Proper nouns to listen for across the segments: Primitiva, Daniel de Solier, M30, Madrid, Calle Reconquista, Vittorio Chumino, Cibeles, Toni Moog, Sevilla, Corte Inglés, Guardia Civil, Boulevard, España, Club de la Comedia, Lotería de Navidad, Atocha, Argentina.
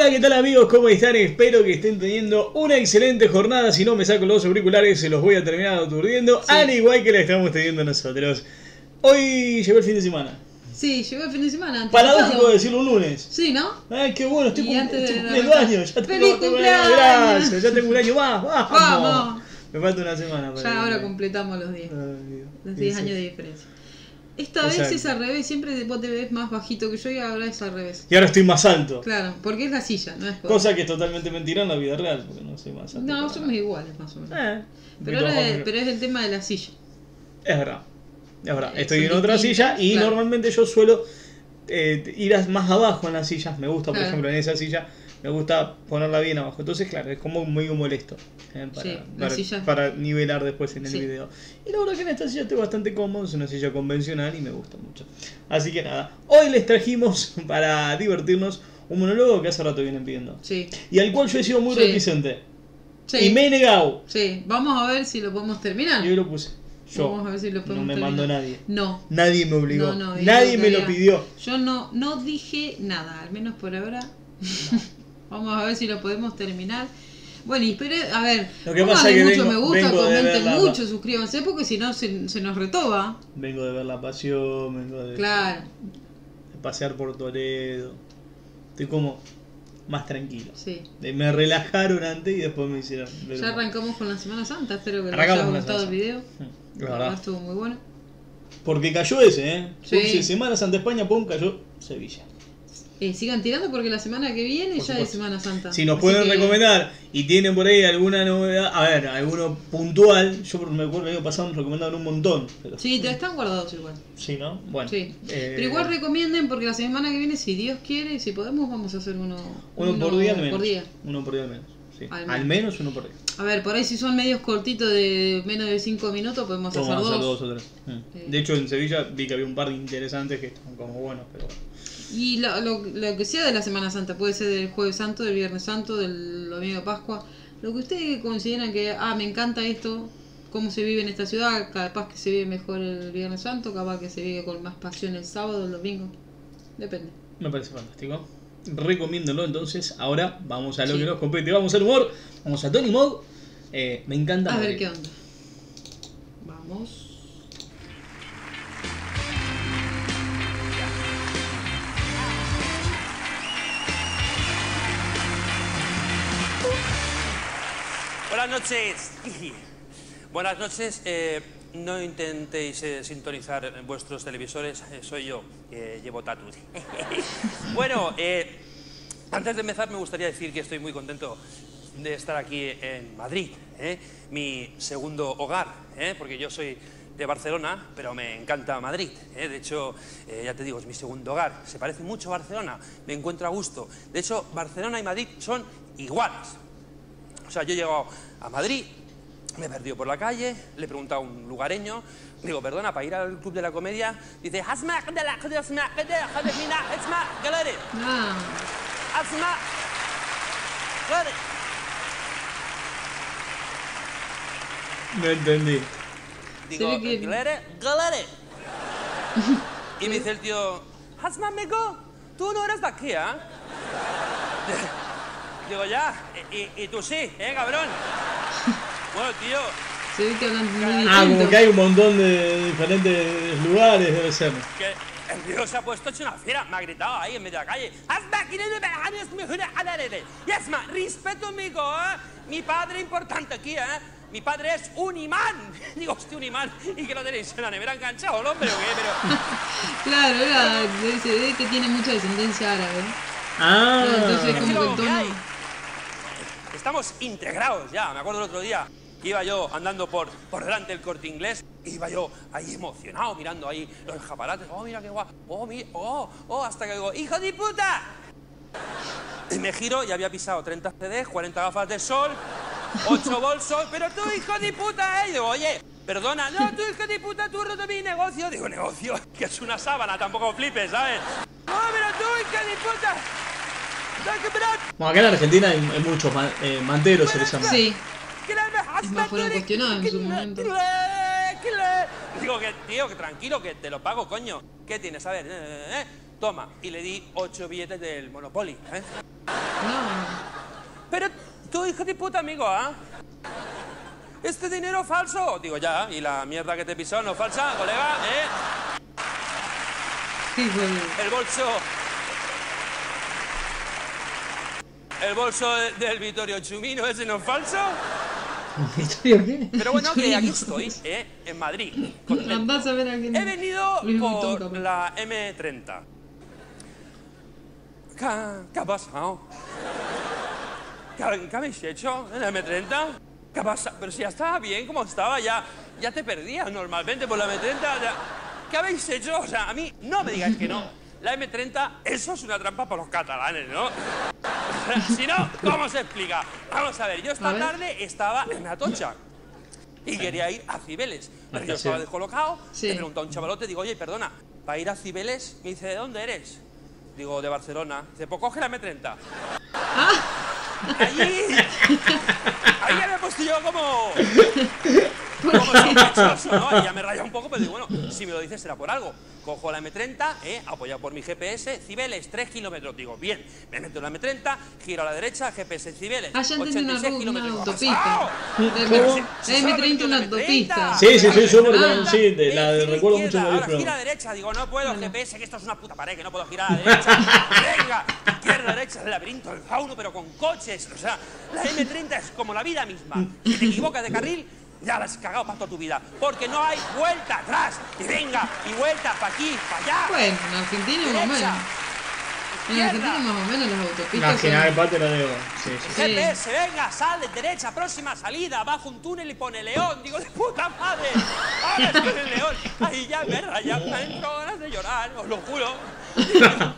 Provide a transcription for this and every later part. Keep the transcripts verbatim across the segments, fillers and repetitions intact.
Hola, ¿qué tal amigos? ¿Cómo están? Espero que estén teniendo una excelente jornada. Si no me saco los auriculares, se los voy a terminar aturdiendo, sí. Al igual que la estamos teniendo nosotros. Hoy llegó el fin de semana. Sí, llegó el fin de semana. Paradójico decirlo un lunes. Sí, ¿no? Ay, qué bueno, estoy cumpliendo años. ¡Feliz cumpleaños! Gracias, ya tengo un año más. ¡Vamos! ¡Vamos! Me falta una semana para... Ya ahora completamos los diez. Los diez años de diferencia. Esta Exacto. vez es al revés, siempre vos te ves más bajito que yo y ahora es al revés. Y ahora estoy más alto. Claro, porque es la silla, no es poder. Cosa que es totalmente mentira en la vida real, porque no soy más alto. No, somos iguales más o menos. Eh, pero, ahora es, pero es el tema de la silla. Es verdad, es verdad. Es estoy en otra silla y claro. Normalmente yo suelo eh, ir más abajo en las sillas. Me gusta, por ah. ejemplo, en esa silla, me gusta ponerla bien abajo. Entonces, claro, es como medio molesto eh, para, sí, para, silla... para nivelar después en el sí. video. Y la verdad que en esta silla estoy bastante cómodo, es una silla convencional y me gusta mucho. Así que nada, hoy les trajimos para divertirnos un monólogo que hace rato vienen pidiendo. Sí. Y al cual yo he sido muy sí. reticente. Sí. Y me he negado. Sí, vamos a ver si lo podemos terminar. Yo lo puse. Yo. Vamos a ver si lo podemos no me terminar. mandó nadie. No. Nadie me obligó. No, no, nadie me lo pidió. Yo no, no dije nada, al menos por ahora. No. Vamos a ver si lo podemos terminar. Bueno, y espere, a ver, lo que pasa es que mucho vengo, me gusta, comenten mucho, la... suscríbanse, porque si no se, se nos retoba. Vengo de ver La Pasión, vengo de, claro. de pasear por Toledo. Estoy como más tranquilo. Sí. Me relajaron antes y después me hicieron... Ya arrancamos con la Semana Santa, espero que les haya gustado el video. La verdad. Estuvo muy bueno. Porque cayó ese, ¿eh? Sí. Porque Semana Santa España, pum, cayó Sevilla. Eh, sigan tirando porque la semana que viene por ya supuesto. Es Semana Santa. Si nos Así pueden que... recomendar y tienen por ahí alguna novedad, a ver, alguno puntual, yo me acuerdo que el año pasado nos recomendaron un montón. Pero... Sí, te están guardados igual. Sí, ¿no? Bueno. Sí. Eh... Pero igual recomienden porque la semana que viene, si Dios quiere, si podemos, vamos a hacer uno, uno, uno por día al menos. Por día. Uno por día al menos. Sí. Al menos. Al menos uno por día. A ver, por ahí si son medios cortitos de menos de cinco minutos, podemos hacer, hacer dos. dos o tres. Sí. De hecho, en Sevilla vi que había un par de interesantes que están como buenos, pero bueno. Y lo, lo, lo que sea de la Semana Santa, puede ser del Jueves Santo, del Viernes Santo, del Domingo de Pascua, lo que ustedes consideran que, ah, me encanta esto, cómo se vive en esta ciudad, capaz que se vive mejor el Viernes Santo, capaz que se vive con más pasión el sábado, el domingo, depende. Me parece fantástico, recomiéndolo entonces, ahora vamos a lo sí. que nos compete, vamos al humor, vamos a Toni Moog, eh, me encanta. A Madrid. Ver qué onda, vamos. Buenas noches. Buenas noches. Eh, no intentéis eh, sintonizar vuestros televisores. Eh, soy yo. Eh, llevo tatus. Bueno, eh, antes de empezar me gustaría decir que estoy muy contento de estar aquí en Madrid, ¿eh? Mi segundo hogar, ¿eh? Porque yo soy de Barcelona, pero me encanta Madrid, ¿eh? De hecho, eh, ya te digo, es mi segundo hogar. Se parece mucho a Barcelona. Me encuentro a gusto. De hecho, Barcelona y Madrid son iguales. O sea, yo he llegado a Madrid, me he perdido por la calle, le he preguntado a un lugareño, digo, perdona, para ir al Club de la Comedia, dice, asma, cadela, cadela, asma, cadela, cadela, asma, galere. No. Asma, galere. No entendí. Digo, galere, galere. Y me dice el tío, asma, amigo, tú no eres de aquí, ¿eh? Digo, ya, y, y tú sí, ¿eh, cabrón? Bueno, tío... Se ve que hablan Ah, como que hay un montón de diferentes lugares, debe ser. Que el tío se ha puesto hecho una fiera, me ha gritado ahí en medio de la calle. Y es más, respeto, amigo, ¿eh? Mi padre importante aquí, ¿eh? Mi padre es un imán. Digo, hostia, un imán. ¿Y que lo tenéis en la nevera enganchado, el hombre o qué? Pero... claro, era, se ve que tiene mucha descendencia árabe. Ah, entonces es como que hay. Estamos integrados ya, me acuerdo el otro día que iba yo andando por, por delante del Corte Inglés, iba yo ahí emocionado mirando ahí los japarates, oh mira qué guapo, oh, mira, oh, oh, hasta que digo, ¡hijo de puta! Y me giro y había pisado treinta C Ds, cuarenta gafas de sol, ocho bolsos, pero tú hijo de puta, eh, y digo, oye, perdona, no, tú hijo de puta, tú has roto mi negocio, digo, negocio, que es una sábana, tampoco flipes, ¿sabes? No, pero tú hijo de puta. Bueno, acá en Argentina hay, hay muchos man, eh, manteros, se les llama. Sí. Es más, fueron cuestionados en su momento. Digo que, tío, que tranquilo, que te lo pago, coño. ¿Qué tienes? A ver, eh, eh, toma. Y le di ocho billetes del Monopoly, ¿eh? No. Pero tú, hijo de puta, amigo, ¿ah? ¿eh? Este dinero falso. Digo, ya, y la mierda que te pisó no es falsa, colega, ¿eh? Sí, bueno. El bolso... El bolso de, del Vittorio Chumino, ¿ese no es falso? Pero bueno, que aquí estoy, ¿eh? En Madrid. Andás a ver a quién. He venido por la eme treinta. ¿Qué ha pasado? ¿Qué habéis hecho en la eme treinta? ¿Qué ha pasado? Pero si ya estaba bien, como estaba, ya, ya te perdías normalmente por la eme treinta. Ya. ¿Qué habéis hecho? O sea, a mí no me digáis que no. La eme treinta, eso es una trampa para los catalanes, ¿no? Si no, ¿cómo se explica? Vamos a ver, yo esta tarde estaba en Atocha y quería ir a Cibeles. Pero yo estaba descolocado, sí. Le pregunté a un chavalote, digo, oye, perdona, ¿para ir a Cibeles? Me dice, ¿de dónde eres? Digo, de Barcelona. Dice, pues coge la eme treinta. ¿Ah? Allí... Ahí ya me he puesto yo como... Como sospechoso, ¿no? Y ya me raya un poco, pero digo, bueno, si me lo dices será por algo. Cojo la eme treinta, eh, apoyado por mi ge pe ese, Cibeles, tres kilómetros. Digo, bien, me meto en la eme treinta, giro a la derecha, ge pe ese Cibeles, ochenta y seis kilómetros. Una autopista. eme treinta una autopista. Sí, sí, sí, súper consciente. La recuerdo mucho. Ahora gira a la derecha, digo, no puedo, ge pe ese, que esto es una puta pared, que no puedo girar a la derecha. Venga, izquierda, derecha, el laberinto, el fauno, pero con coches. O sea, la eme treinta es como la vida misma. Si te equivocas de carril, ya la has cagado para toda tu vida, porque no hay vuelta atrás. Y venga, y vuelta para aquí, para allá. Bueno, en Argentina más o menos. En Argentina más o menos las autopistas. Imagina el parte lo digo. Sí, sí. ge pe ese, venga, sal de derecha, próxima salida, bajo un túnel y pone león. Digo, de puta madre. Ahora es con el león. Ahí ya me rayas, me han dado ganas de llorar, os lo juro.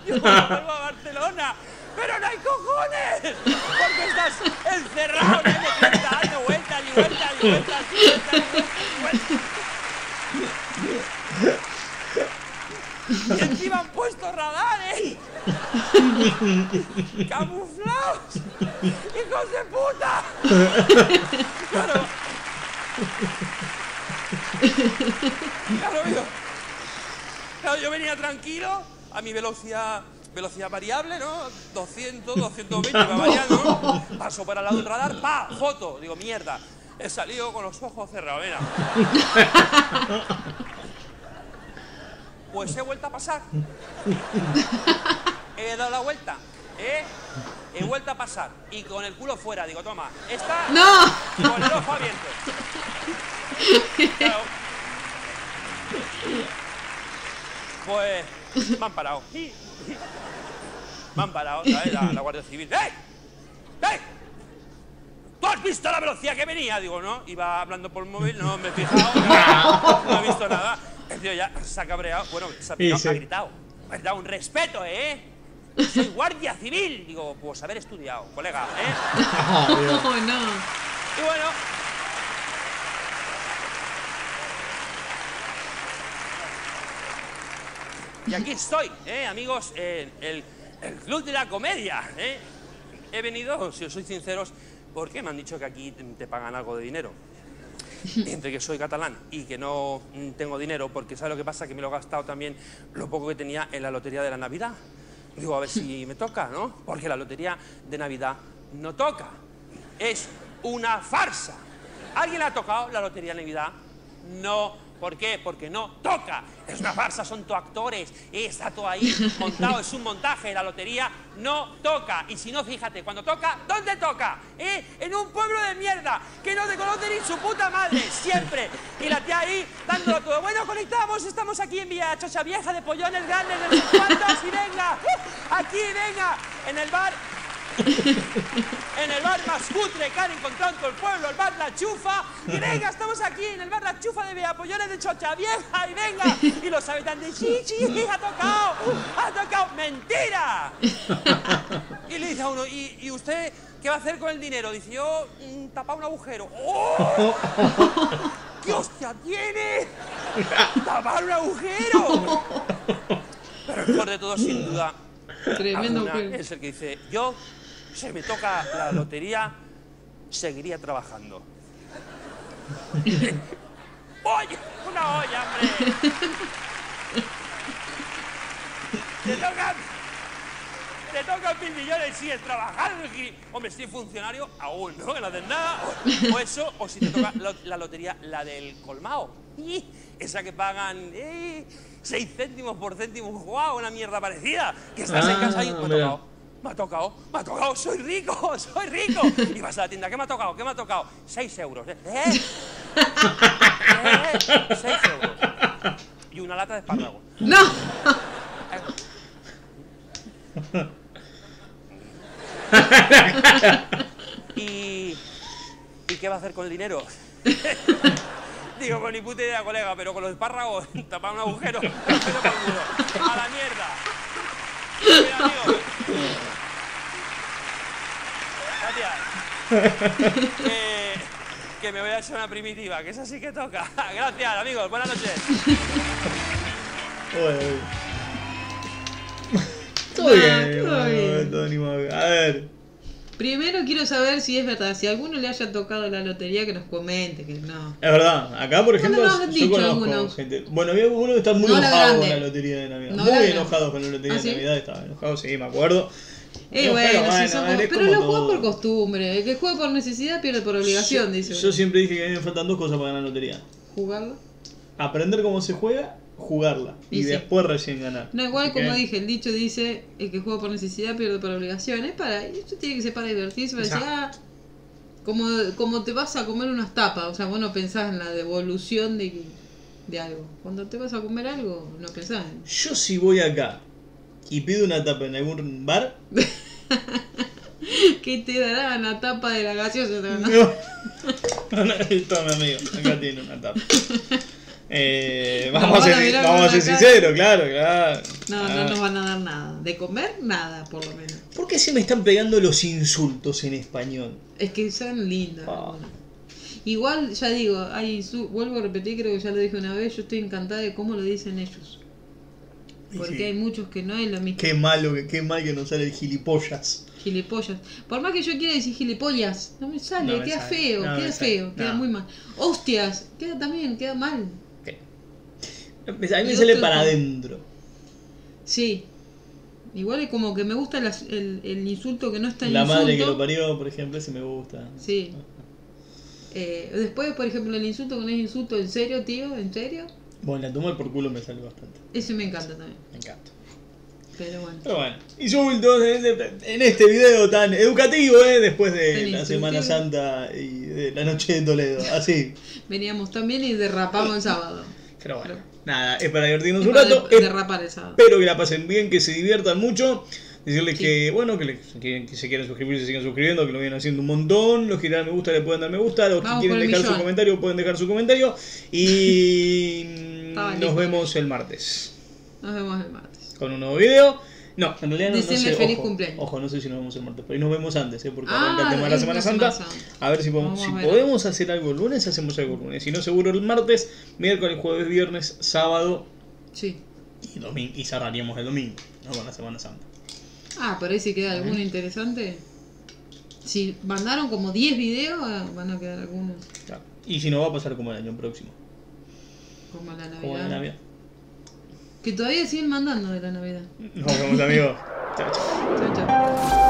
Yo vuelvo a Barcelona. ¡Pero no hay cojones! Porque estás encerrado en eme treinta dando vueltas y vueltas y vueltas y vueltas. Y encima han puesto radares. ¡Camuflados! ¡Hijos de puta! Claro. Claro, amigo. Claro, yo venía tranquilo a mi velocidad... Velocidad variable, ¿no? doscientos, doscientos veinte, va variando, ¿no? Paso para el lado del radar, ¡pa! ¡Foto! Digo, mierda, he salido con los ojos cerrados, mira. Pues he vuelto a pasar. He dado la vuelta, ¿eh? He vuelto a pasar y con el culo fuera, digo, toma, esta... ¡No! Con el ojo abierto. Claro. Pues... Me han parado. Me han parado, ¿sabes? La, la Guardia Civil. ¡Ey! ¡Ey! ¿Tú has visto la velocidad que venía? Digo, no. Iba hablando por el móvil, no me he fijado. No, no he visto nada. El tío ya se ha cabreado. Bueno, se ha, picado, sí, sí. ha gritado. Me has dado un respeto, ¿eh? Soy Guardia Civil. Digo, pues haber estudiado, colega, ¿eh? Oh, no. Y bueno... Y aquí estoy, eh, amigos, en el, el Club de la Comedia. Eh. He venido, si os soy sinceros, porque me han dicho que aquí te pagan algo de dinero. Entre que soy catalán y que no tengo dinero, porque ¿sabes lo que pasa? Que me lo he gastado también lo poco que tenía en la Lotería de la Navidad. Digo, a ver si me toca, ¿no? Porque la Lotería de Navidad no toca. Es una farsa. ¿Alguien ha tocado la Lotería de Navidad? No. ¿Por qué? Porque no toca. Es una farsa, son todos actores. Está todo ahí montado, es un montaje. La lotería no toca. Y si no, fíjate, cuando toca, ¿dónde toca? ¿Eh? En un pueblo de mierda que no te conoce ni su puta madre, siempre. Y la tía ahí, dándolo todo. Bueno, conectamos, estamos aquí en Villa Chocha Vieja de Pollones Grandes, de los cuantos, y venga, aquí, venga, en el bar... En el bar más cutre que han encontrado en todo el pueblo, el bar La Chufa. Y venga, estamos aquí en el bar La Chufa de Beapollones de Chocha Vieja. Y venga, y los habitantes, sí, sí, ha tocado, ha tocado, mentira. Y le dice a uno, ¿y, y usted qué va a hacer con el dinero? Dice, yo, tapar un agujero. ¡Oh! ¡Qué hostia tiene! ¡Tapar un agujero! Pero el mejor de todo, sin duda, tremendo alguna, es el que dice, yo, si me toca la lotería, seguiría trabajando. ¡Oye! ¡Una olla, hombre! ¡Te toca! ¡Te te tocan mil millones si es trabajar. Hombre, si es funcionario, aún, ¿no? Que no haces nada. O, o eso, o si te toca la, la lotería, la del colmao. Esa que pagan eh, seis céntimos por céntimo. ¡Guau! Wow, una mierda parecida. Que estás ah, en casa y me ha tocado. Me ha tocado, me ha tocado, soy rico, soy rico. Y vas a la tienda, ¿qué me ha tocado? ¿Qué me ha tocado? seis euros. ¿Eh? ¿Eh? seis euros. Y una lata de espárragos. ¡No! ¿Y, ¿Y qué va a hacer con el dinero? Digo, con ni puta idea, colega, pero con los espárragos, tapar un agujero, pero con el culo. ¡A la mierda! Mira, amigo. Gracias. Eh, que me voy a echar una primitiva, que esa sí que toca. Gracias, amigos. Buenas noches. Todo bien, todo bien. Todo bien. A ver. Primero quiero saber si es verdad. Si a alguno le haya tocado la lotería, que nos comente. Que no. Es verdad. Acá, por ejemplo, no nos yo conozco gente. Bueno, había uno que está muy no enojado con la lotería de Navidad. No muy enojado con la lotería ¿Ah, de ¿sí? Navidad. Estaba enojado, sí, me acuerdo. Eh, no, bueno, pero, si somos, ver, pero lo juegan por costumbre. El que juega por necesidad pierde por obligación, yo, dice. Yo siempre dije que a mí me faltan dos cosas para ganar lotería: jugarla, aprender cómo se juega, jugarla y, y después sí. recién ganar. No, igual ¿Okay? como dije, el dicho dice: el que juega por necesidad pierde por obligación. Es para, esto tiene que ser para divertirse. Para o sea, decir, ah, como, como te vas a comer unas tapas, o sea, vos no pensás en la devolución de, de algo. Cuando te vas a comer algo, no pensás. En... Yo, si voy acá y pido una tapa en algún bar. ¿Qué te dará una tapa de la gaseosa? No, no, no toma, amigo. Acá tiene una tapa. Eh, vamos, a ser, vamos a ser sinceros, claro, claro. No, ah. no nos van a dar nada. De comer, nada, por lo menos. ¿Por qué se me están pegando los insultos en español? Es que son lindos. Oh. Igual, ya digo, hay, su, vuelvo a repetir, creo que ya lo dije una vez. Yo estoy encantada de cómo lo dicen ellos. Porque sí. hay muchos que no es lo mismo. Qué malo, qué mal que nos sale el gilipollas. Gilipollas. Por más que yo quiera decir gilipollas, no me sale, no me queda sale. feo, no queda feo, sale. queda no. muy mal. Hostias, queda también, queda mal. Okay. A mí y me sale para no. adentro. Sí. Igual es como que me gusta la, el, el insulto que no está en La insulto. madre que lo parió, por ejemplo, ese me gusta. Sí. eh, después, por ejemplo, el insulto que no es insulto, ¿en serio, tío? ¿En serio? Bueno, la toma por culo me sale bastante. Eso me encanta también. Me encanta. Pero bueno. Pero bueno. Insultos en este video tan educativo, ¿eh? Después de la Semana Santa y de la noche de Toledo. Así. Veníamos también y derrapamos el sábado. Pero bueno. Pero... Nada, es para divertirnos es un para rato. De, derrapar el sábado. Espero que la pasen bien, que se diviertan mucho. Decirles sí. que, bueno, que, les, que, que se quieran suscribir, se sigan suscribiendo, que lo vienen haciendo un montón. Los que le dan me gusta le pueden dar me gusta. Los Vamos que quieren dejar millón. su comentario pueden dejar su comentario. Y... Nos listo. vemos el martes. Nos vemos el martes. Con un nuevo video. No, en realidad no, no sé. Feliz ojo, cumpleaños. ojo, no sé si nos vemos el martes. Pero nos vemos antes, ¿eh? Porque ah, arranca el tema de la Semana Santa. Santa. A ver si podemos, si ver. podemos hacer algo el lunes, hacemos algo el lunes. Si no, seguro el martes, miércoles, jueves, viernes, sábado. Sí. Y, domingo, y cerraríamos el domingo, ¿no? Con la Semana Santa. Ah, pero ahí si queda alguno ¿Eh? interesante. Si mandaron como diez videos, van a quedar algunos. Claro. Y si no, va a pasar como el año próximo. Como la Navidad. Como la Navidad. Que todavía siguen mandando de la Navidad. Nos vemos, amigos. Chao, chao. Chao, chao.